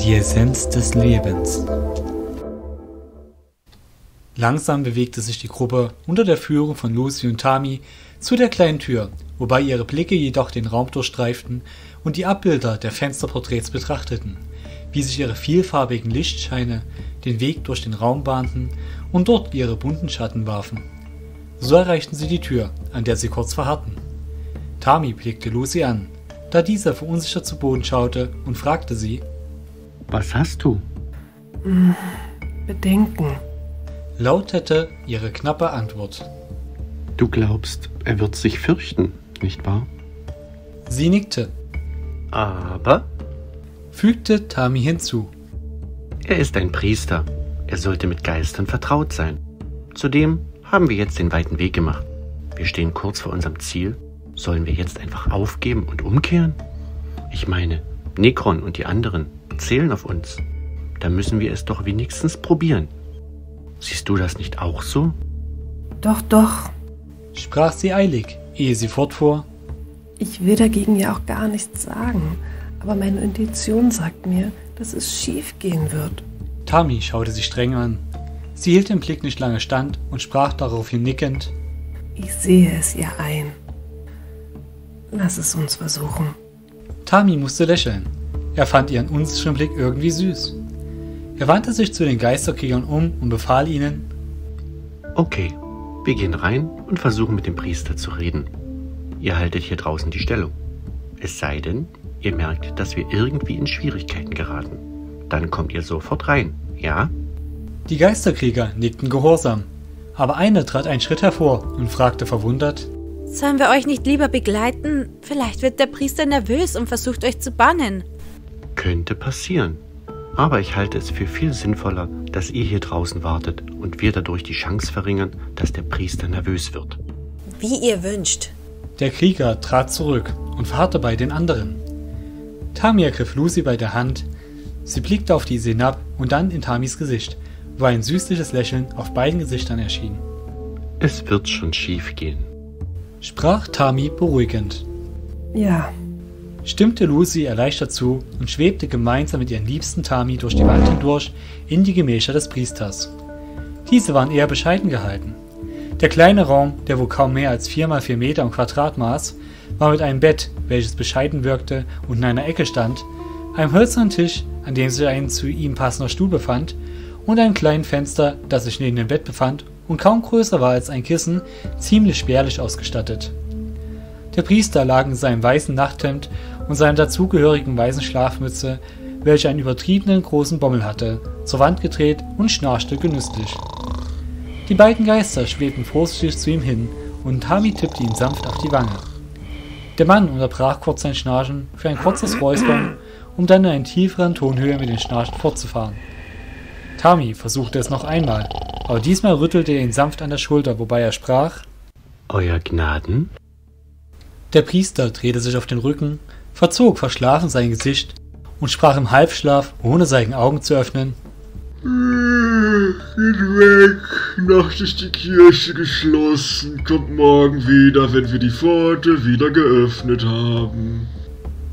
Die Essenz des Lebens. Langsam bewegte sich die Gruppe unter der Führung von Luci und Tami zu der kleinen Tür, wobei ihre Blicke jedoch den Raum durchstreiften und die Abbilder der Fensterporträts betrachteten, wie sich ihre vielfarbigen Lichtscheine den Weg durch den Raum bahnten und dort ihre bunten Schatten warfen. So erreichten sie die Tür, an der sie kurz verharrten. Tami blickte Luci an, da dieser verunsichert zu Boden schaute und fragte sie: Was hast du? Bedenken, lautete ihre knappe Antwort. Du glaubst, er wird sich fürchten, nicht wahr? Sie nickte. Aber? Fügte Tami hinzu. Er ist ein Priester. Er sollte mit Geistern vertraut sein. Zudem haben wir jetzt den weiten Weg gemacht. Wir stehen kurz vor unserem Ziel. Sollen wir jetzt einfach aufgeben und umkehren? Ich meine, Nekron und die anderen zählen auf uns. Da müssen wir es doch wenigstens probieren. Siehst du das nicht auch so? Doch, doch, sprach sie eilig, ehe sie fortfuhr. Ich will dagegen ja auch gar nichts sagen, aber meine Intuition sagt mir, dass es schief gehen wird. Tami schaute sie streng an. Sie hielt den Blick nicht lange stand und sprach daraufhin nickend: Ich sehe es ihr ein. Lass es uns versuchen. Tami musste lächeln. Er fand ihren unsicheren Blick irgendwie süß. Er wandte sich zu den Geisterkriegern um und befahl ihnen: Okay, wir gehen rein und versuchen mit dem Priester zu reden. Ihr haltet hier draußen die Stellung. Es sei denn, ihr merkt, dass wir irgendwie in Schwierigkeiten geraten. Dann kommt ihr sofort rein, ja? Die Geisterkrieger nickten gehorsam, aber einer trat einen Schritt hervor und fragte verwundert: Sollen wir euch nicht lieber begleiten? Vielleicht wird der Priester nervös und versucht euch zu bannen. Könnte passieren. Aber ich halte es für viel sinnvoller, dass ihr hier draußen wartet und wir dadurch die Chance verringern, dass der Priester nervös wird. Wie ihr wünscht. Der Krieger trat zurück und verharrte bei den anderen. Tami ergriff Luci bei der Hand. Sie blickte auf diese hinab und dann in Tamis Gesicht, wo ein süßliches Lächeln auf beiden Gesichtern erschien. Es wird schon schief gehen, sprach Tami beruhigend. Ja, stimmte Luci erleichtert zu und schwebte gemeinsam mit ihren liebsten Tami durch die Wand hindurch in die Gemächer des Priesters. Diese waren eher bescheiden gehalten. Der kleine Raum, der wohl kaum mehr als 4x4 Meter im Quadrat maß, war mit einem Bett, welches bescheiden wirkte und in einer Ecke stand, einem hölzernen Tisch, an dem sich ein zu ihm passender Stuhl befand, und einem kleinen Fenster, das sich neben dem Bett befand und kaum größer war als ein Kissen, ziemlich spärlich ausgestattet. Der Priester lag in seinem weißen Nachthemd und seiner dazugehörigen weißen Schlafmütze, welche einen übertriebenen großen Bommel hatte, zur Wand gedreht und schnarchte genüsslich. Die beiden Geister schwebten vorsichtig zu ihm hin und Tami tippte ihm sanft auf die Wange. Der Mann unterbrach kurz sein Schnarchen für ein kurzes Räuspern, um dann in einer tieferen Tonhöhe mit dem Schnarchen fortzufahren. Tami versuchte es noch einmal, aber diesmal rüttelte er ihn sanft an der Schulter, wobei er sprach: Euer Gnaden? Der Priester drehte sich auf den Rücken, verzog verschlafen sein Gesicht und sprach im Halbschlaf, ohne seine Augen zu öffnen: Geht weg, Nacht ist die Kirche geschlossen, kommt morgen wieder, wenn wir die Pforte wieder geöffnet haben.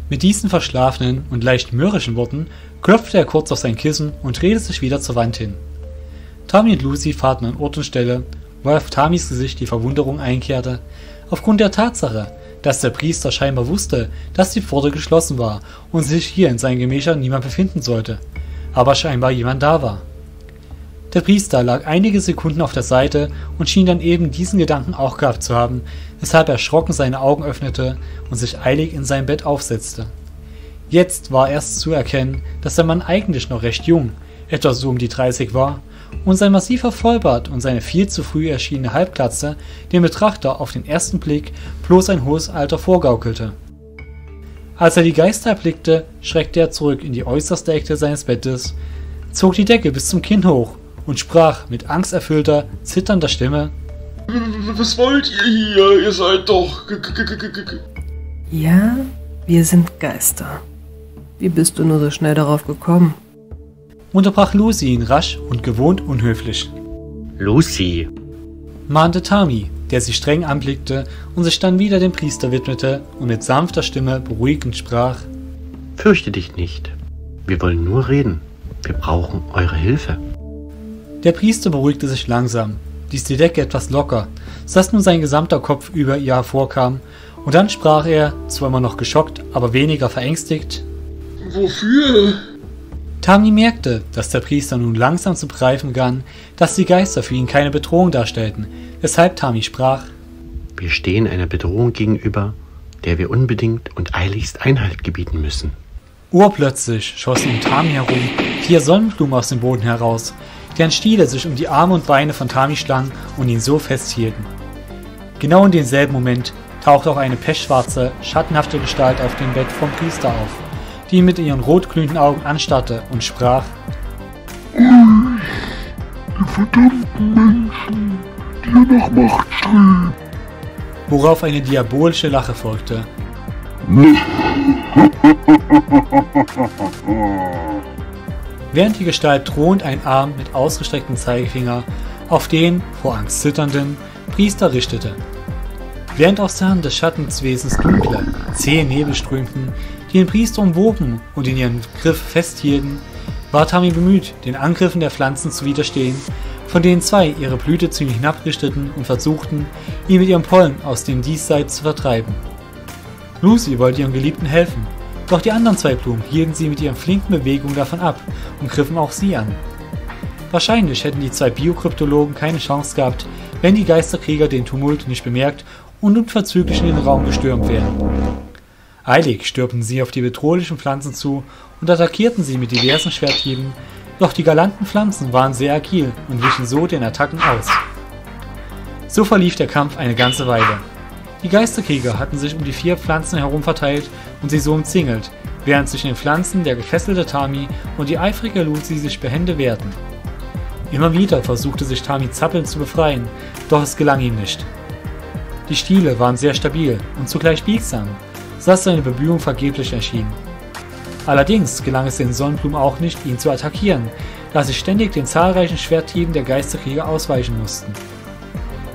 Mit diesen verschlafenen und leicht mürrischen Worten klopfte er kurz auf sein Kissen und drehte sich wieder zur Wand hin. Tami und Luci fahrten an Ort und Stelle, wo auf Tamis Gesicht die Verwunderung einkehrte, aufgrund der Tatsache, dass der Priester scheinbar wusste, dass die Pforte geschlossen war und sich hier in seinen Gemächern niemand befinden sollte, aber scheinbar jemand da war. Der Priester lag einige Sekunden auf der Seite und schien dann eben diesen Gedanken auch gehabt zu haben, weshalb er erschrocken seine Augen öffnete und sich eilig in sein Bett aufsetzte. Jetzt war erst zu erkennen, dass der Mann eigentlich noch recht jung, etwa so um die 30 war, und sein massiver Vollbart und seine viel zu früh erschienene Halbglatze dem Betrachter auf den ersten Blick bloß ein hohes Alter vorgaukelte. Als er die Geister erblickte, schreckte er zurück in die äußerste Ecke seines Bettes, zog die Decke bis zum Kinn hoch und sprach mit angsterfüllter, zitternder Stimme: Was wollt ihr hier? Ihr seid doch... Ja, wir sind Geister. Wie bist du nur so schnell darauf gekommen? Unterbrach Luci ihn rasch und gewohnt unhöflich. Luci, mahnte Tami, der sie streng anblickte und sich dann wieder dem Priester widmete und mit sanfter Stimme beruhigend sprach: Fürchte dich nicht. Wir wollen nur reden. Wir brauchen eure Hilfe. Der Priester beruhigte sich langsam, ließ die Decke etwas locker, sodass nun sein gesamter Kopf über ihr hervorkam, und dann sprach er, zwar immer noch geschockt, aber weniger verängstigt: Wofür? Tami merkte, dass der Priester nun langsam zu begreifen begann, dass die Geister für ihn keine Bedrohung darstellten, weshalb Tami sprach: Wir stehen einer Bedrohung gegenüber, der wir unbedingt und eiligst Einhalt gebieten müssen. Urplötzlich schossen um Tami herum 4 Sonnenblumen aus dem Boden heraus, deren Stiele sich um die Arme und Beine von Tami schlangen und ihn so festhielten. Genau in demselben Moment tauchte auch eine pechschwarze, schattenhafte Gestalt auf dem Bett vom Priester auf, die ihn mit ihren rotglühenden Augen anstarrte und sprach: Euch, die verdammten Menschen, die ihr nach Macht streben. Worauf eine diabolische Lache folgte. Während die Gestalt drohend einen Arm mit ausgestrecktem Zeigefinger auf den, vor Angst zitternden, Priester richtete. Während aus der Hand des Schattenswesens dunkle, zähe Nebel strömten, die den Priester umwoben und in ihren Griff festhielten, war Tami bemüht, den Angriffen der Pflanzen zu widerstehen, von denen 2 ihre Blüte zu ihm hinabrichteten und versuchten, ihn mit ihrem Pollen aus dem Diesseits zu vertreiben. Luci wollte ihrem Geliebten helfen, doch die anderen 2 Blumen hielten sie mit ihren flinken Bewegungen davon ab und griffen auch sie an. Wahrscheinlich hätten die 2 Biokryptologen keine Chance gehabt, wenn die Geisterkrieger den Tumult nicht bemerkt und unverzüglich in den Raum gestürmt wären. Eilig stürmten sie auf die bedrohlichen Pflanzen zu und attackierten sie mit diversen Schwerthieben, doch die galanten Pflanzen waren sehr agil und wichen so den Attacken aus. So verlief der Kampf eine ganze Weile. Die Geisterkrieger hatten sich um die 4 Pflanzen herum verteilt und sie so umzingelt, während zwischen den Pflanzen der gefesselte Tami und die eifrige Luci sich behende wehrten. Immer wieder versuchte sich Tami zappelnd zu befreien, doch es gelang ihm nicht. Die Stiele waren sehr stabil und zugleich biegsam, sodass seine Bemühungen vergeblich erschienen. Allerdings gelang es den Sonnenblumen auch nicht, ihn zu attackieren, da sie ständig den zahlreichen Schwerthieben der Geisterkrieger ausweichen mussten.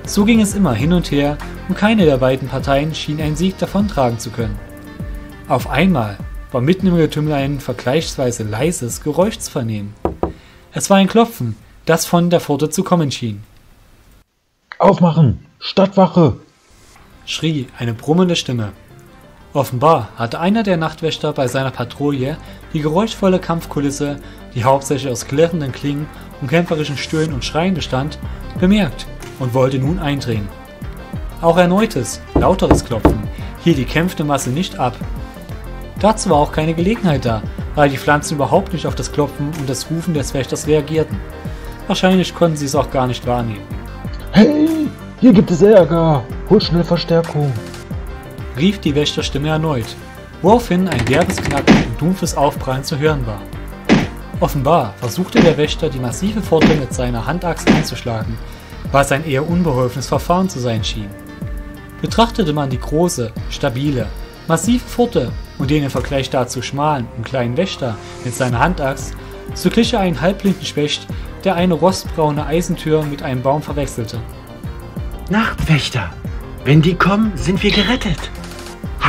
So ging es immer hin und her und keine der beiden Parteien schien einen Sieg davontragen zu können. Auf einmal war mitten im Getümmel ein vergleichsweise leises Geräusch zu vernehmen. Es war ein Klopfen, das von der Pforte zu kommen schien. Aufmachen! Stadtwache! Schrie eine brummende Stimme. Offenbar hatte einer der Nachtwächter bei seiner Patrouille die geräuschvolle Kampfkulisse, die hauptsächlich aus klirrenden Klingen und kämpferischen Stöhnen und Schreien bestand, bemerkt und wollte nun eindringen. Auch erneutes, lauteres Klopfen hielt die kämpfende Masse nicht ab. Dazu war auch keine Gelegenheit da, weil die Pflanzen überhaupt nicht auf das Klopfen und das Rufen des Wächters reagierten. Wahrscheinlich konnten sie es auch gar nicht wahrnehmen. Hey, hier gibt es Ärger! Holt schnell Verstärkung! Rief die Wächterstimme erneut, woraufhin ein derbes Knacken und dumpfes Aufprallen zu hören war. Offenbar versuchte der Wächter, die massive Pforte mit seiner Handaxt einzuschlagen, was ein eher unbeholfenes Verfahren zu sein schien. Betrachtete man die große, stabile, massive Pforte und den im Vergleich dazu schmalen und kleinen Wächter mit seiner Handaxt, so glich er einen halbblinden Specht, der eine rostbraune Eisentür mit einem Baum verwechselte. Nachtwächter! Wenn die kommen, sind wir gerettet!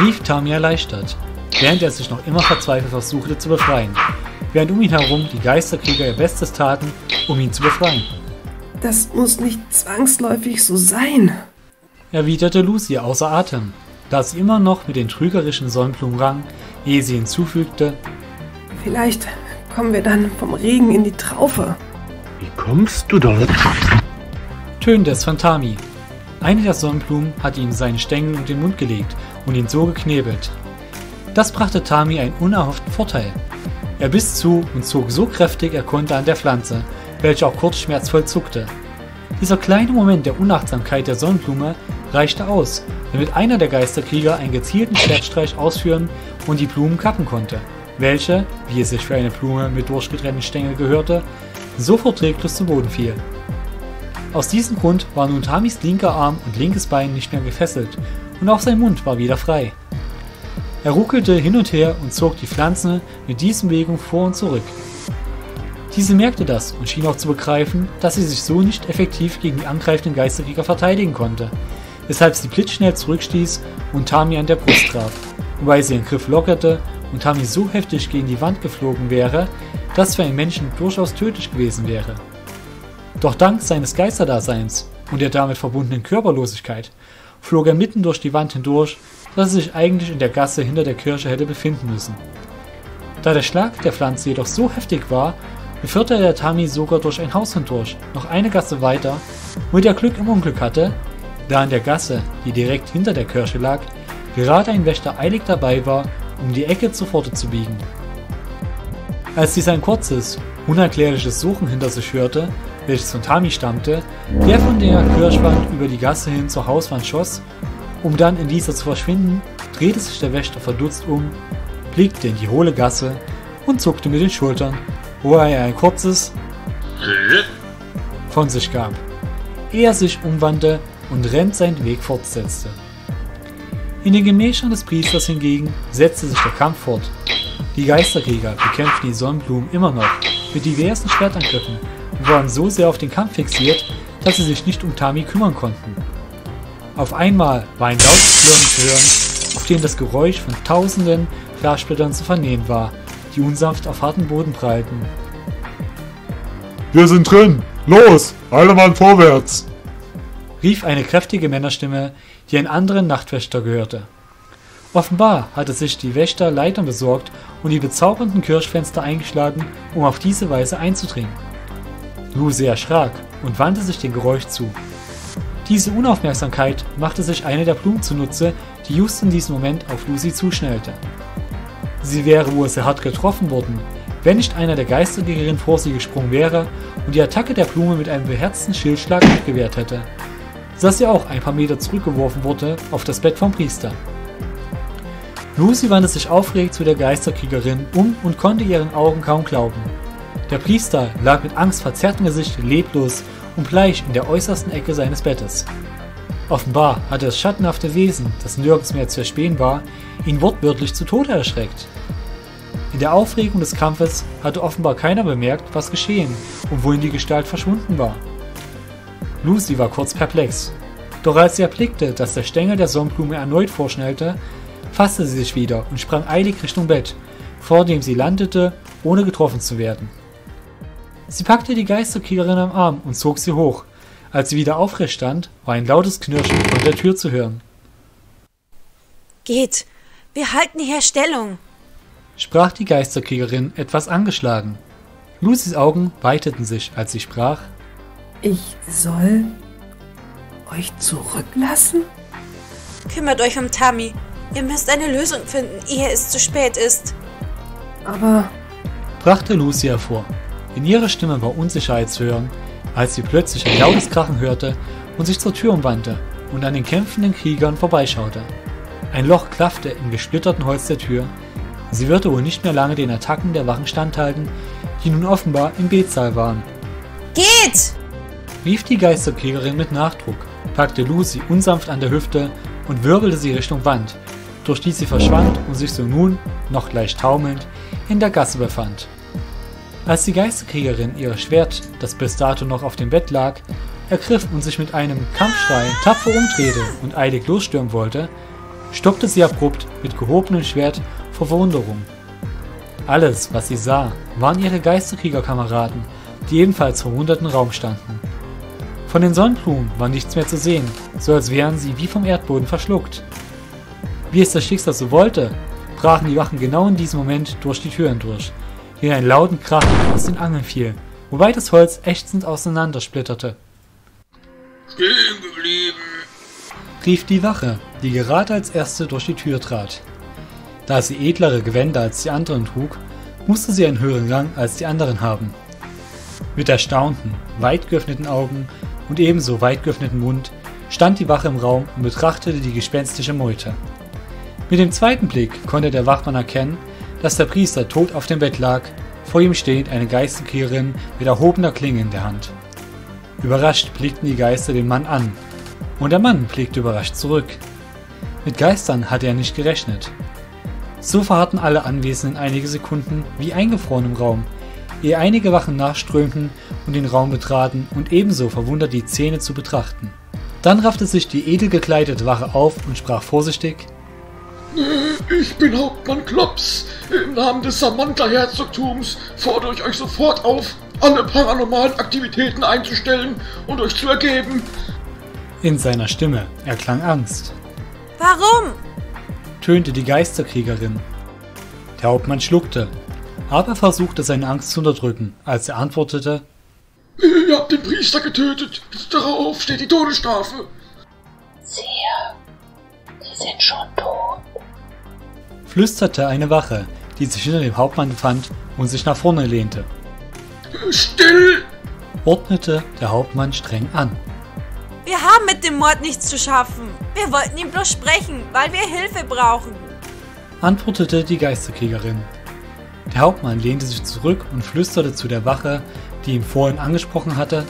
Rief Tami erleichtert, während er sich noch immer verzweifelt versuchte zu befreien, während um ihn herum die Geisterkrieger ihr Bestes taten, um ihn zu befreien. Das muss nicht zwangsläufig so sein, erwiderte Luci außer Atem, da sie immer noch mit den trügerischen Sonnenblumen rang, ehe sie hinzufügte: Vielleicht kommen wir dann vom Regen in die Traufe. Wie kommst du dort? Tönte es von Tami. Eine der Sonnenblumen hatte ihm seinen Stängel um den Mund gelegt und ihn so geknebelt. Das brachte Tami einen unerhofften Vorteil. Er biss zu und zog so kräftig er konnte an der Pflanze, welche auch kurz schmerzvoll zuckte. Dieser kleine Moment der Unachtsamkeit der Sonnenblume reichte aus, damit einer der Geisterkrieger einen gezielten Schwertstreich ausführen und die Blumen kappen konnte, welche, wie es sich für eine Blume mit durchgetrennten Stängeln gehörte, sofort reglos zu Boden fiel. Aus diesem Grund war nun Tamis linker Arm und linkes Bein nicht mehr gefesselt und auch sein Mund war wieder frei. Er ruckelte hin und her und zog die Pflanze mit diesen Bewegungen vor und zurück. Diese merkte das und schien auch zu begreifen, dass sie sich so nicht effektiv gegen die angreifenden Geisterkrieger verteidigen konnte, weshalb sie blitzschnell zurückstieß und Tami an der Brust traf, wobei sie den Griff lockerte und Tami so heftig gegen die Wand geflogen wäre, dass für einen Menschen durchaus tödlich gewesen wäre. Doch dank seines Geisterdaseins und der damit verbundenen Körperlosigkeit flog er mitten durch die Wand hindurch, dass er sich eigentlich in der Gasse hinter der Kirche hätte befinden müssen. Da der Schlag der Pflanze jedoch so heftig war, beförderte er Tami sogar durch ein Haus hindurch, noch eine Gasse weiter, womit er Glück im Unglück hatte, da in der Gasse, die direkt hinter der Kirche lag, gerade ein Wächter eilig dabei war, um die Ecke zur Pforte zu biegen. Als sie sein kurzes, unerklärliches Suchen hinter sich hörte, welches von Tami stammte, der von der Kirchwand über die Gasse hin zur Hauswand schoss, um dann in dieser zu verschwinden, drehte sich der Wächter verdutzt um, blickte in die hohle Gasse und zuckte mit den Schultern, wo er ein kurzes von sich gab, ehe er sich umwandte und rennt seinen Weg fortsetzte. In den Gemächern des Priesters hingegen setzte sich der Kampf fort. Die Geisterkrieger bekämpften die Sonnenblumen immer noch mit diversen Schwertangriffen und waren so sehr auf den Kampf fixiert, dass sie sich nicht um Tami kümmern konnten. Auf einmal war ein lautes Klirren zu hören, auf dem das Geräusch von tausenden Glassplittern zu vernehmen war, die unsanft auf harten Boden prallten. "Wir sind drin! Los! Alle Mann vorwärts!" rief eine kräftige Männerstimme, die einen anderen Nachtwächter gehörte. Offenbar hatte sich die Wächter Leitern besorgt und die bezaubernden Kirchfenster eingeschlagen, um auf diese Weise einzudringen. Luci erschrak und wandte sich dem Geräusch zu. Diese Unaufmerksamkeit machte sich eine der Blumen zunutze, die just in diesem Moment auf Luci zuschnellte. Sie wäre wohl sehr hart getroffen worden, wenn nicht einer der Geisterjägerin vor sie gesprungen wäre und die Attacke der Blume mit einem beherzten Schildschlag abgewehrt hätte, sodass sie auch ein paar Meter zurückgeworfen wurde auf das Bett vom Priester. Luci wandte sich aufgeregt zu der Geisterkriegerin um und konnte ihren Augen kaum glauben. Der Priester lag mit angstverzerrtem Gesicht leblos und bleich in der äußersten Ecke seines Bettes. Offenbar hatte das schattenhafte Wesen, das nirgends mehr zu erspähen war, ihn wortwörtlich zu Tode erschreckt. In der Aufregung des Kampfes hatte offenbar keiner bemerkt, was geschehen und wohin die Gestalt verschwunden war. Luci war kurz perplex, doch als sie erblickte, dass der Stängel der Sonnenblume erneut vorschnellte, fasste sie sich wieder und sprang eilig Richtung Bett, vor dem sie landete, ohne getroffen zu werden. Sie packte die Geisterkriegerin am Arm und zog sie hoch. Als sie wieder aufrecht stand, war ein lautes Knirschen von der Tür zu hören. "Geht, wir halten hier Stellung", sprach die Geisterkriegerin etwas angeschlagen. Lucis Augen weiteten sich, als sie sprach: "Ich soll euch zurücklassen? Kümmert euch um Tami. Ihr müsst eine Lösung finden, ehe es zu spät ist." "Aber..." brachte Luci hervor. In ihrer Stimme war Unsicherheit zu hören, als sie plötzlich ein lautes Krachen hörte und sich zur Tür umwandte und an den kämpfenden Kriegern vorbeischaute. Ein Loch klaffte im gesplitterten Holz der Tür. Sie würde wohl nicht mehr lange den Attacken der Wachen standhalten, die nun offenbar im Betsaal waren. "Geht!", rief die Geisterkriegerin mit Nachdruck, packte Luci unsanft an der Hüfte und wirbelte sie Richtung Wand, durch die sie verschwand und sich so nun, noch leicht taumelnd, in der Gasse befand. Als die Geisterkriegerin ihr Schwert, das bis dato noch auf dem Bett lag, ergriff und sich mit einem Kampfschrei tapfer umdrehte und eilig losstürmen wollte, stoppte sie abrupt mit gehobenem Schwert vor Verwunderung. Alles, was sie sah, waren ihre Geisterkriegerkameraden, die ebenfalls verwunderten Raum standen. Von den Sonnenblumen war nichts mehr zu sehen, so als wären sie wie vom Erdboden verschluckt. Wie es das Schicksal so wollte, brachen die Wachen genau in diesem Moment durch die Türen durch, die in einen lauten Krach aus den Angeln fiel, wobei das Holz ächzend auseinandersplitterte. "Stehen geblieben!", rief die Wache, die gerade als erste durch die Tür trat. Da sie edlere Gewänder als die anderen trug, musste sie einen höheren Rang als die anderen haben. Mit erstaunten, weit geöffneten Augen und ebenso weit geöffneten Mund stand die Wache im Raum und betrachtete die gespenstische Meute. Mit dem zweiten Blick konnte der Wachmann erkennen, dass der Priester tot auf dem Bett lag, vor ihm stehend eine Geisterkriegerin mit erhobener Klinge in der Hand. Überrascht blickten die Geister den Mann an, und der Mann blickte überrascht zurück. Mit Geistern hatte er nicht gerechnet. So verharrten alle Anwesenden einige Sekunden wie eingefroren im Raum, ehe einige Wachen nachströmten und den Raum betraten und ebenso verwundert die Szene zu betrachten. Dann raffte sich die edel gekleidete Wache auf und sprach vorsichtig: Ich bin Hauptmann Klops. Im Namen des Samantha-Herzogtums fordere ich euch sofort auf, alle paranormalen Aktivitäten einzustellen und euch zu ergeben. In seiner Stimme erklang Angst. Warum? Tönte die Geisterkriegerin. Der Hauptmann schluckte, aber versuchte seine Angst zu unterdrücken, als er antwortete: Ihr habt den Priester getötet. Darauf steht die Todesstrafe. Siehe, sie sind schon tot. Flüsterte eine Wache, die sich hinter dem Hauptmann befand und sich nach vorne lehnte. Still! Ordnete der Hauptmann streng an. Wir haben mit dem Mord nichts zu schaffen. Wir wollten ihm bloß sprechen, weil wir Hilfe brauchen. Antwortete die Geisterkriegerin. Der Hauptmann lehnte sich zurück und flüsterte zu der Wache, die ihn vorhin angesprochen hatte.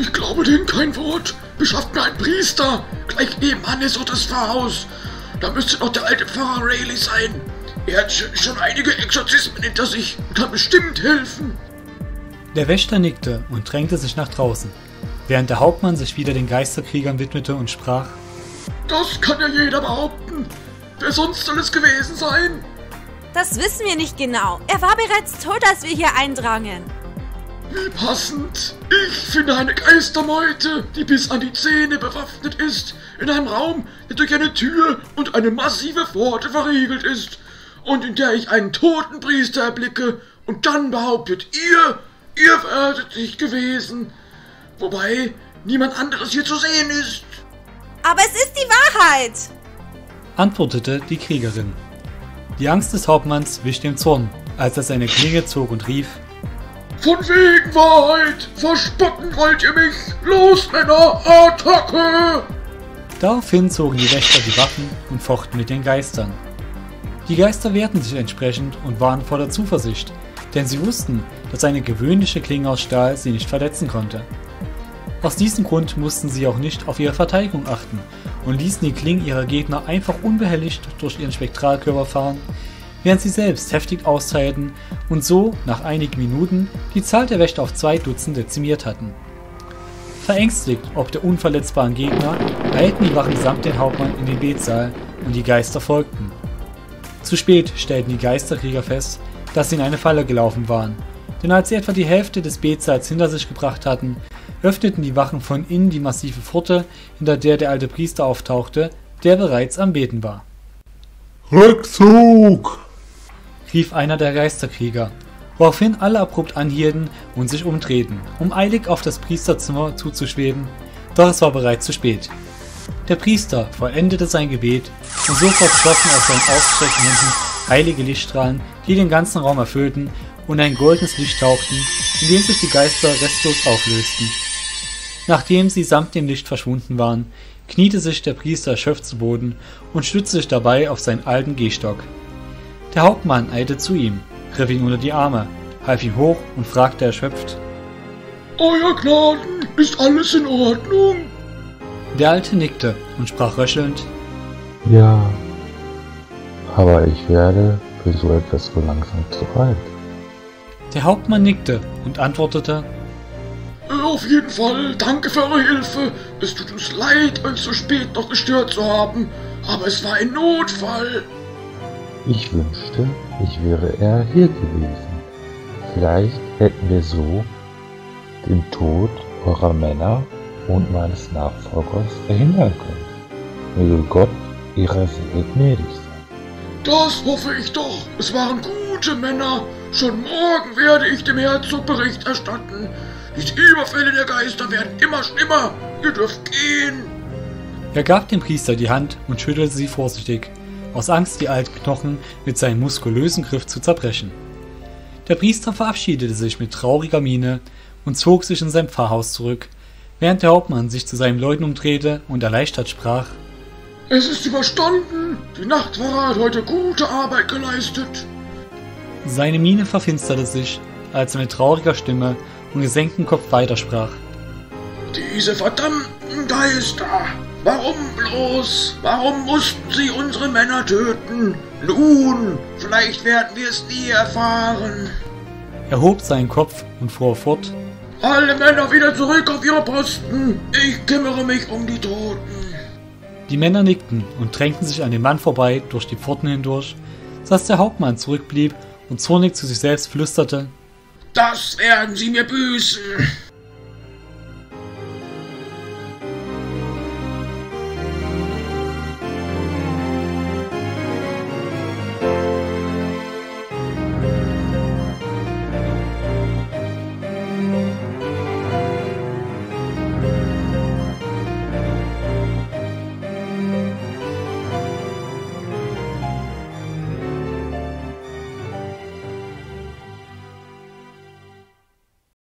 Ich glaube denen kein Wort. Beschafft mir einen Priester. Gleich nebenan ist auch das Pfarrhaus. Da müsste noch der alte Pfarrer Rayleigh sein. Er hat schon einige Exorzismen hinter sich und kann bestimmt helfen. Der Wächter nickte und drängte sich nach draußen, während der Hauptmann sich wieder den Geisterkriegern widmete und sprach: Das kann ja jeder behaupten. Wer sonst soll es gewesen sein? Das wissen wir nicht genau. Er war bereits tot, als wir hier eindrangen. Wie passend. Ich finde eine Geistermeute, die bis an die Zähne bewaffnet ist, in einem Raum, der durch eine Tür und eine massive Pforte verriegelt ist und in der ich einen toten Priester erblicke und dann behauptet ihr werdet nicht gewesen, wobei niemand anderes hier zu sehen ist. Aber es ist die Wahrheit, antwortete die Kriegerin. Die Angst des Hauptmanns wich dem Zorn, als er seine Klinge zog und rief: Von wegen Wahrheit! Verspotten wollt ihr mich! Los, Männer! Attacke! Daraufhin zogen die Wächter die Waffen und fochten mit den Geistern. Die Geister wehrten sich entsprechend und waren voller Zuversicht, denn sie wussten, dass eine gewöhnliche Klinge aus Stahl sie nicht verletzen konnte. Aus diesem Grund mussten sie auch nicht auf ihre Verteidigung achten und ließen die Klingen ihrer Gegner einfach unbehelligt durch ihren Spektralkörper fahren, während sie selbst heftig austeilten und so nach einigen Minuten die Zahl der Wächter auf 2 Dutzend dezimiert hatten. Verängstigt ob der unverletzbaren Gegner, eilten die Wachen samt den Hauptmann in den Betsaal und die Geister folgten. Zu spät stellten die Geisterkrieger fest, dass sie in eine Falle gelaufen waren, denn als sie etwa die Hälfte des Betsaals hinter sich gebracht hatten, öffneten die Wachen von innen die massive Pforte, hinter der alte Priester auftauchte, der bereits am Beten war. Rückzug! Rief einer der Geisterkrieger, woraufhin alle abrupt anhielten und sich umdrehten, um eilig auf das Priesterzimmer zuzuschweben, doch es war bereits zu spät. Der Priester vollendete sein Gebet und sofort flossen aus seinen ausgestreckten Händen heilige Lichtstrahlen, die den ganzen Raum erfüllten und ein goldenes Licht tauchten, in dem sich die Geister restlos auflösten. Nachdem sie samt dem Licht verschwunden waren, kniete sich der Priester erschöpft zu Boden und stützte sich dabei auf seinen alten Gehstock. Der Hauptmann eilte zu ihm, griff ihn unter die Arme, half ihn hoch und fragte erschöpft: Euer Gnaden, ist alles in Ordnung? Der Alte nickte und sprach röchelnd: Ja, aber ich werde für so etwas wohl langsam zu alt. Der Hauptmann nickte und antwortete: Auf jeden Fall, danke für eure Hilfe. Es tut uns leid, euch so spät noch gestört zu haben, aber es war ein Notfall. Ich wünschte, ich wäre eher hier gewesen. Vielleicht hätten wir so den Tod eurer Männer und meines Nachfolgers verhindern können. Möge Gott ihrer Seele gnädig sein. Das hoffe ich doch. Es waren gute Männer. Schon morgen werde ich dem Herzog Bericht erstatten. Die Überfälle der Geister werden immer schlimmer. Ihr dürft gehen. Er gab dem Priester die Hand und schüttelte sie vorsichtig, aus Angst, die alten Knochen mit seinem muskulösen Griff zu zerbrechen. Der Priester verabschiedete sich mit trauriger Miene und zog sich in sein Pfarrhaus zurück, während der Hauptmann sich zu seinen Leuten umdrehte und erleichtert sprach: Es ist überstanden! Die Nachtwache hat heute gute Arbeit geleistet! Seine Miene verfinsterte sich, als er mit trauriger Stimme und gesenktem Kopf weitersprach: Diese verdammten Geister! Warum bloß? Warum mussten sie unsere Männer töten? Nun, vielleicht werden wir es nie erfahren. Er hob seinen Kopf und fuhr fort: Alle Männer wieder zurück auf ihre Posten. Ich kümmere mich um die Toten. Die Männer nickten und drängten sich an dem Mann vorbei durch die Pforten hindurch, sodass der Hauptmann zurückblieb und zornig zu sich selbst flüsterte: Das werden Sie mir büßen!